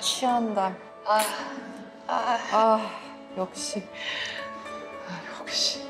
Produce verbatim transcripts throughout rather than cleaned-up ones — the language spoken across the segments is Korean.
취한다. 아, 아, 아 역시. 아, 역시.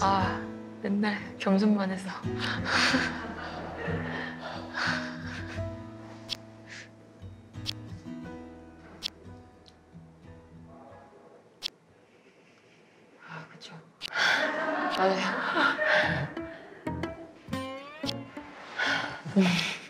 아, 맨날 겸손만 해서. 아, 그쵸. 맞아요.